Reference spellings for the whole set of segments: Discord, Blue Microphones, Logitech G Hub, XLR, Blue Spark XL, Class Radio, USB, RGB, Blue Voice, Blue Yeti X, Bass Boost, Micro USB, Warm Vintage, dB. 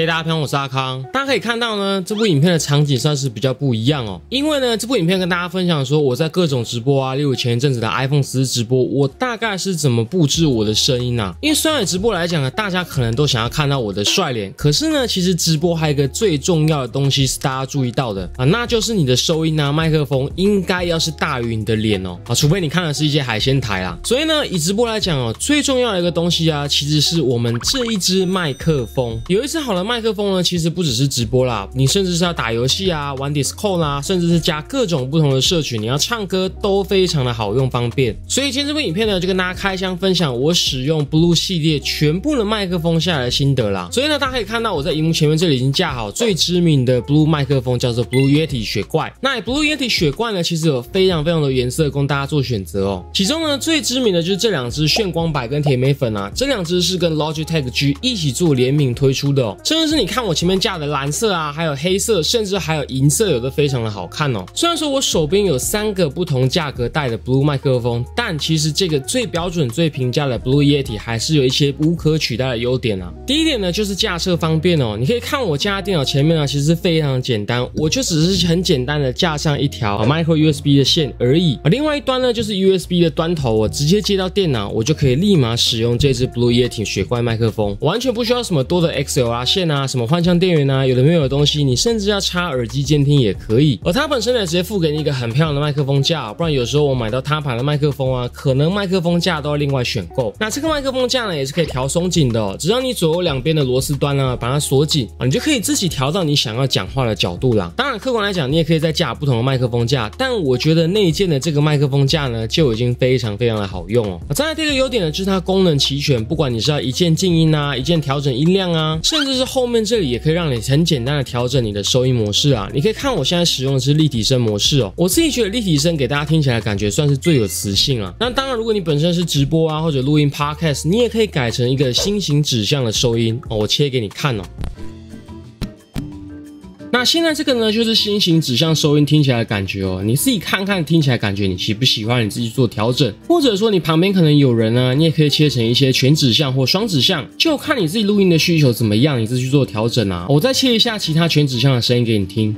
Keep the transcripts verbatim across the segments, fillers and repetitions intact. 嘿，大家朋友，我是阿康。大家可以看到呢，这部影片的场景算是比较不一样哦，因为呢，这部影片跟大家分享说，我在各种直播啊，例如前一阵子的 iPhone 十四直播，我大概是怎么布置我的声音啊？因为虽然直播来讲呢，大家可能都想要看到我的帅脸，可是呢，其实直播还有一个最重要的东西是大家注意到的啊，那就是你的收音啊，麦克风应该要是大于你的脸哦啊，除非你看的是一些海鲜台啦。所以呢，以直播来讲哦，最重要的一个东西啊，其实是我们这一支麦克风，有一支好了。 麦克风呢，其实不只是直播啦，你甚至是要打游戏啊、玩 Discord 啦、啊，甚至是加各种不同的社群，你要唱歌都非常的好用方便。所以今天这部影片呢，就跟大家开箱分享我使用 Blue 系列全部的麦克风下来的心得啦。所以呢，大家可以看到我在荧幕前面这里已经架好最知名的 Blue 麦克风，叫做 Blue Yeti 雪怪。那 Blue Yeti 雪怪呢，其实有非常非常的颜色供大家做选择哦。其中呢，最知名的就是这两只炫光白跟甜美粉啊，这两只是跟 Logitech G 一起做联名推出的哦。 甚至是你看我前面架的蓝色啊，还有黑色，甚至还有银色，有的非常的好看哦。虽然说我手边有三个不同价格带的 Blue 麦克风，但其实这个最标准、最平价的 Blue Yeti 还是有一些无可取代的优点啊。第一点呢，就是架设方便哦。你可以看我架在电脑前面啊，其实非常简单，我就只是很简单的架上一条 Micro U S B 的线而已。另外一端呢，就是 U S B 的端头，我直接接到电脑，我就可以立马使用这支 Blue Yeti 雪怪麦克风，完全不需要什么多的 X L R 线。 啊，什么换向电源啊，有的没有的东西，你甚至要插耳机监听也可以。而它本身呢，直接付给你一个很漂亮的麦克风架，不然有时候我买到他牌的麦克风啊，可能麦克风架都要另外选购。那这个麦克风架呢，也是可以调松紧的哦，只要你左右两边的螺丝端啊，把它锁紧啊，你就可以自己调到你想要讲话的角度啦。当然，客观来讲，你也可以再架不同的麦克风架，但我觉得内建的这个麦克风架呢，就已经非常非常的好用哦。再来第二个优点呢，就是它功能齐全，不管你是要一键静音啊，一键调整音量啊，甚至是 后面这里也可以让你很简单的调整你的收音模式啊，你可以看我现在使用的是立体声模式哦。我自己觉得立体声给大家听起来感觉算是最有磁性啊。那当然，如果你本身是直播啊或者录音 podcast， 你也可以改成一个心形指向的收音哦。我切给你看哦。 那现在这个呢，就是心形指向收音听起来的感觉哦，你自己看看听起来感觉你喜不喜欢，你自己做调整，或者说你旁边可能有人啊，你也可以切成一些全指向或双指向，就看你自己录音的需求怎么样，你自己去做调整啊。我再切一下其他全指向的声音给你听。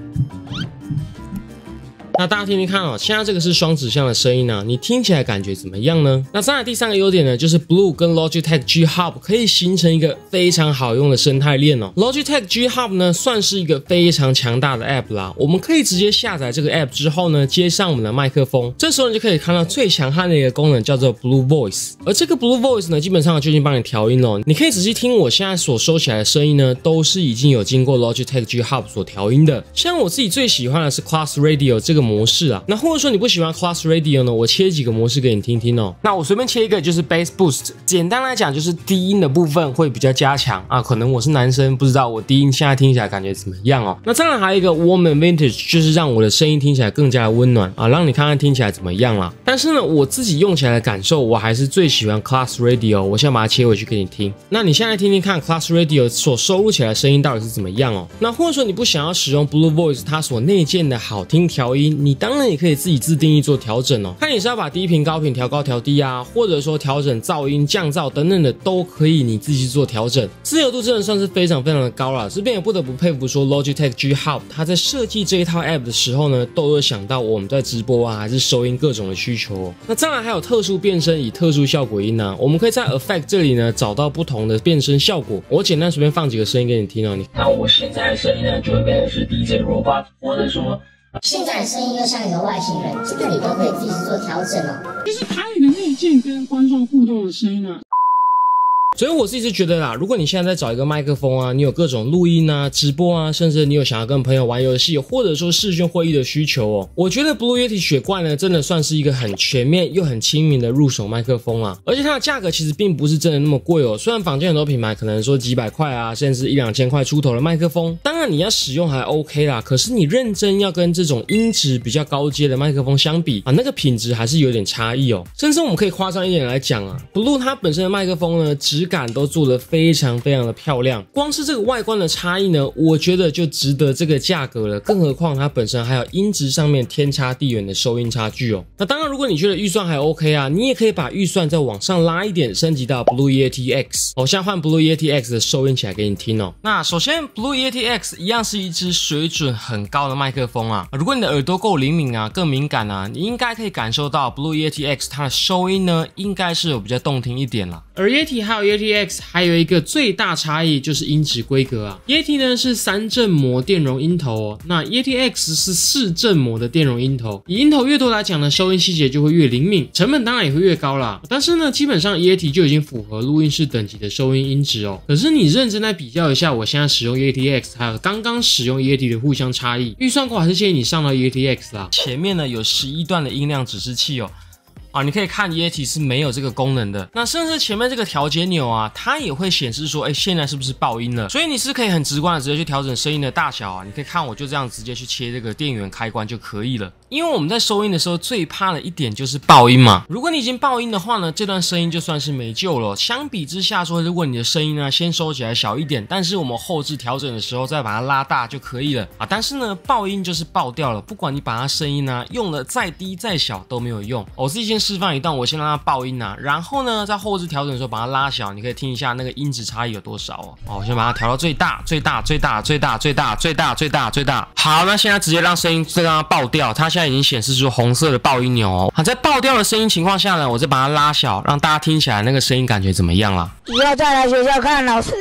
那大家听听看哦，现在这个是双指向的声音呢、啊，你听起来感觉怎么样呢？那再来第三个优点呢，就是 Blue 跟 Logitech G Hub 可以形成一个非常好用的生态链哦。Logitech G Hub 呢，算是一个非常强大的 App 啦，我们可以直接下载这个 App 之后呢，接上我们的麦克风，这时候你就可以看到最强悍的一个功能叫做 Blue Voice， 而这个 Blue Voice 呢，基本上就已经帮你调音了。你可以仔细听我现在所收起来的声音呢，都是已经有经过 Logitech G Hub 所调音的。像我自己最喜欢的是 Class Radio 这个 模式啊，那或者说你不喜欢 Class Radio 呢？我切几个模式给你听听哦。那我随便切一个就是 Bass Boost， 简单来讲就是低音的部分会比较加强啊。可能我是男生，不知道我低音现在听起来感觉怎么样哦。那当然还有一个 Warm Vintage， 就是让我的声音听起来更加的温暖啊，让你看看听起来怎么样啦。但是呢，我自己用起来的感受，我还是最喜欢 Class Radio。我先把它切回去给你听。那你现在听听看 Class Radio 所收录起来的声音到底是怎么样哦。那或者说你不想要使用 Blue Voice 它所内建的好听调音， 你当然也可以自己自定义做调整哦，看你是要把低频、高频调高、调低啊，或者说调整噪音、降噪等等的，都可以你自己做调整，自由度真的算是非常非常的高啦。这边也不得不佩服说 Logitech G Hub， 它在设计这一套 App 的时候呢，都有想到我们在直播啊，还是收音各种的需求哦。那当然还有特殊变声以特殊效果音啊，我们可以在 Effect 这里呢找到不同的变声效果。我简单随便放几个声音给你听哦，你看我现在的声音呢就会变成是 D J 弱化或者什么。 现在的声音又像一个外星人，这个你都可以自己做调整哦。就是它有一个内建跟观众互动的声音啊。 所以我自己是觉得啦，如果你现在在找一个麦克风啊，你有各种录音啊、直播啊，甚至你有想要跟朋友玩游戏，或者说视讯会议的需求哦，我觉得 Blue Yeti 雪怪呢，真的算是一个很全面又很亲民的入手麦克风啊。而且它的价格其实并不是真的那么贵哦，虽然坊间很多品牌可能说几百块啊，甚至一两千块出头的麦克风，当然你要使用还 OK 啦，可是你认真要跟这种音质比较高阶的麦克风相比啊，那个品质还是有点差异哦。甚至我们可以夸张一点来讲啊，Blue 它本身的麦克风呢，质感都做得非常非常的漂亮。光是这个外观的差异呢，我觉得就值得这个价格了，更何况它本身还有音质上面天差地远的收音差距哦。那当然，如果你觉得预算还 OK 啊，你也可以把预算再往上拉一点，升级到 Blue Yeti X。我现在换 Blue Yeti X 的收音起来给你听哦。那首先 ，Blue Yeti X 一样是一支水准很高的麦克风啊。如果你的耳朵够灵敏啊，更敏感啊，你应该可以感受到 Blue Yeti X 它的收音呢，应该是有比较动听一点啦。而 Yeti 还有 Yeti X 还有一个最大差异就是音质规格啊。Yeti 呢是三振膜电容音头哦，那 Yeti X 是四振膜的电容音头。以音头越多来讲呢，收音细节就会越灵敏，成本当然也会越高啦。但是呢，基本上 Yeti 就已经符合录音室等级的收音音质哦。可是你认真来比较一下，我现在使用 Yeti X 还有刚刚使用 Yeti 的互相差异，预算够还是建议你上到 Yeti X 啦。前面呢有十一段的音量指示器哦。啊，你可以看 Yeti 是没有这个功能的。那甚至前面这个调节钮啊，它也会显示说，哎，现在是不是爆音了？所以你是可以很直观的直接去调整声音的大小啊。你可以看，我就这样直接去切这个电源开关就可以了。因为我们在收音的时候最怕的一点就是爆音嘛。如果你已经爆音的话呢，这段声音就算是没救了。相比之下说，如果你的声音呢先收起来小一点，但是我们后置调整的时候再把它拉大就可以了啊。但是呢，爆音就是爆掉了，不管你把它声音呢用了再低再小都没有用。我自己先。示范一段，我先让它爆音啊，然后呢，在后置调整的时候把它拉小，你可以听一下那个音质差异有多少哦。哦，我先把它调到最大，最大，最大，最大，最大，最大，最大，最大。好，那现在直接让声音再让它爆掉，它现在已经显示出红色的爆音钮哦。好，在爆掉的声音情况下呢，我再把它拉小，让大家听起来那个声音感觉怎么样啦？以后再来学校看老师。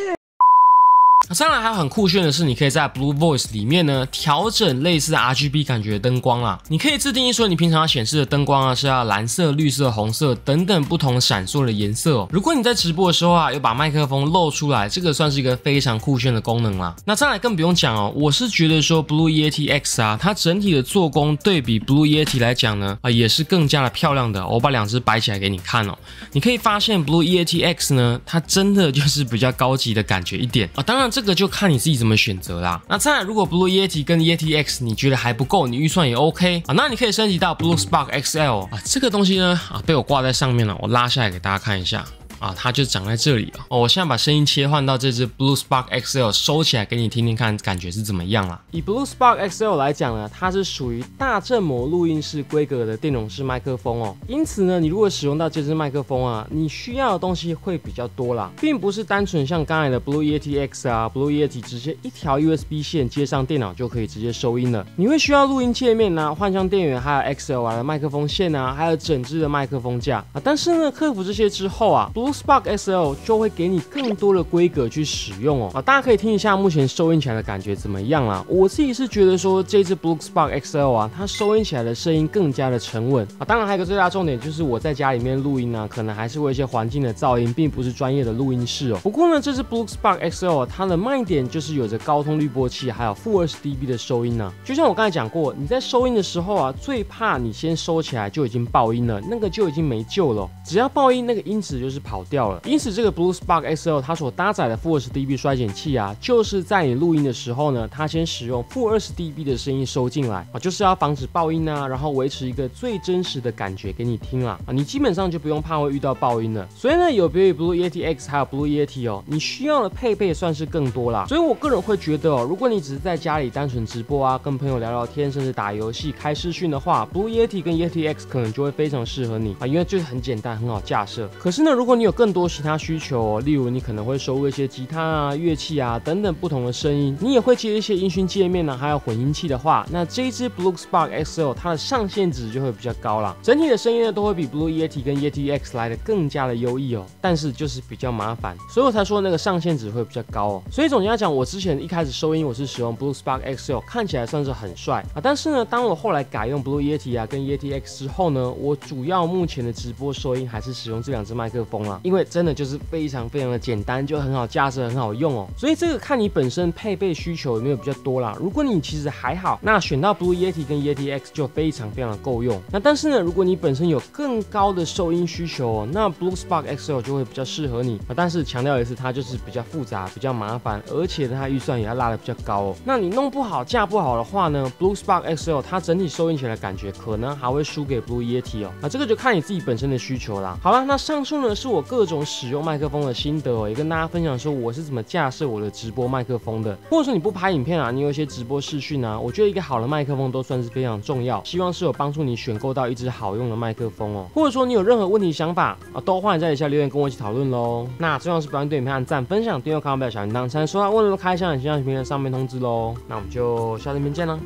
上来还有很酷炫的是，你可以在 Blue Voice 里面呢调整类似 R G B 感觉的灯光啦。你可以自定义说你平常要显示的灯光啊是要蓝色、绿色、红色等等不同闪烁的颜色哦。如果你在直播的时候啊有把麦克风露出来，这个算是一个非常酷炫的功能啦。那再来更不用讲哦，我是觉得说 Blue Yeti X 啊，它整体的做工对比 Blue Yeti 来讲呢，啊也是更加的漂亮的。我把两只摆起来给你看哦，你可以发现 Blue Yeti X 呢，它真的就是比较高级的感觉一点啊。当然这。这个就看你自己怎么选择啦。那再来，如果 Blue Yeti 跟 Yeti X 你觉得还不够，你预算也 OK 啊，那你可以升级到 Blue Spark X L 啊。这个东西呢啊被我挂在上面了，我拉下来给大家看一下啊，它就长在这里哦。哦，我现在把声音切换到这只 Blue Spark X L 收起来给你听听看，感觉是怎么样啦。以 Blue Spark X L 来讲呢，它是属于大振膜录音室规格的电容式麦克风哦。因此呢，你如果使用到这只麦克风啊，你需要的东西会比较多啦，并不是单纯像刚才的 Blue Yeti X 啊 ，Blue Yeti 直接一条 U S B 线接上电脑就可以直接收音了。你会需要录音界面啊，换上电源，还有 X L R 的麦克风线啊，还有整支的麦克风架啊。但是呢，克服这些之后啊， Blue Spark X L 就会给你更多的规格去使用哦。啊，大家可以听一下目前收音起来的感觉怎么样啦。我自己是觉得说这支 Blue Spark X L 啊，它收音起来的声音更加的沉稳啊。当然还有一个最大重点就是我在家里面录音啊，可能还是会有一些环境的噪音，并不是专业的录音室哦。不过呢，这支 Blue Spark X L 啊，它的卖点就是有着高通滤波器，还有负 二十 dB 的收音啊。就像我刚才讲过，你在收音的时候啊，最怕你先收起来就已经爆音了，那个就已经没救了哦。只要爆音，那个音质就是跑掉了。因此这个 Blue Spark X L 它所搭载的负 二十 dB 衰减器啊，就是在你录音的时候呢，它先使用负 二十 dB 的声音收进来啊，就是要防止爆音啊，然后维持一个最真实的感觉给你听啦啊，你基本上就不用怕会遇到爆音了。所以呢，有别于 Blue Yeti X 还有 Blue Yeti 哦，你需要的配备算是更多啦。所以我个人会觉得哦，如果你只是在家里单纯直播啊，跟朋友聊聊天，甚至打游戏、开视讯的话 ，Blue Yeti 跟 Yeti X 可能就会非常适合你啊，因为就是很简单，很好架设。可是呢，如果你有有更多其他需求哦，例如你可能会收录一些吉他啊、乐器啊等等不同的声音，你也会接一些音讯界面啊，还有混音器的话，那这一支 Blue Spark X L 它的上限值就会比较高啦。整体的声音呢都会比 Blue Yeti 跟 Yeti X 来的更加的优异哦，但是就是比较麻烦，所以我才说那个上限值会比较高哦。所以总结来讲，我之前一开始收音我是使用 Blue Spark X L， 看起来算是很帅啊，但是呢，当我后来改用 Blue Yeti 啊跟 Yeti X 之后呢，我主要目前的直播收音还是使用这两支麦克风啦。因为真的就是非常非常的简单，就很好架设，很好用哦。所以这个看你本身配备需求有没有比较多啦。如果你其实还好，那选到 Blue Yeti 跟 Yeti X 就非常非常的够用。那但是呢，如果你本身有更高的收音需求哦，那 Blue Spark X L 就会比较适合你。但是强调一次，它就是比较复杂，比较麻烦，而且它预算也要拉得比较高哦。那你弄不好，架不好的话呢 ，Blue Spark X L 它整体收音起来的感觉可能还会输给 Blue Yeti 哦。那这个就看你自己本身的需求啦。好啦，那上述呢是我各种使用麦克风的心得哦，也跟大家分享说我是怎么架设我的直播麦克风的。或者说你不拍影片啊，你有一些直播视讯啊，我觉得一个好的麦克风都算是非常重要。希望是有帮助你选购到一支好用的麦克风哦。或者说你有任何问题想法啊，都欢迎在底下留言跟我一起讨论喽。那最重要是不要忘记对影片按赞、分享、订阅、开小铃铛，才能收到问题的开箱以及相关影片的上面通知喽。那我们就下次影片见啦。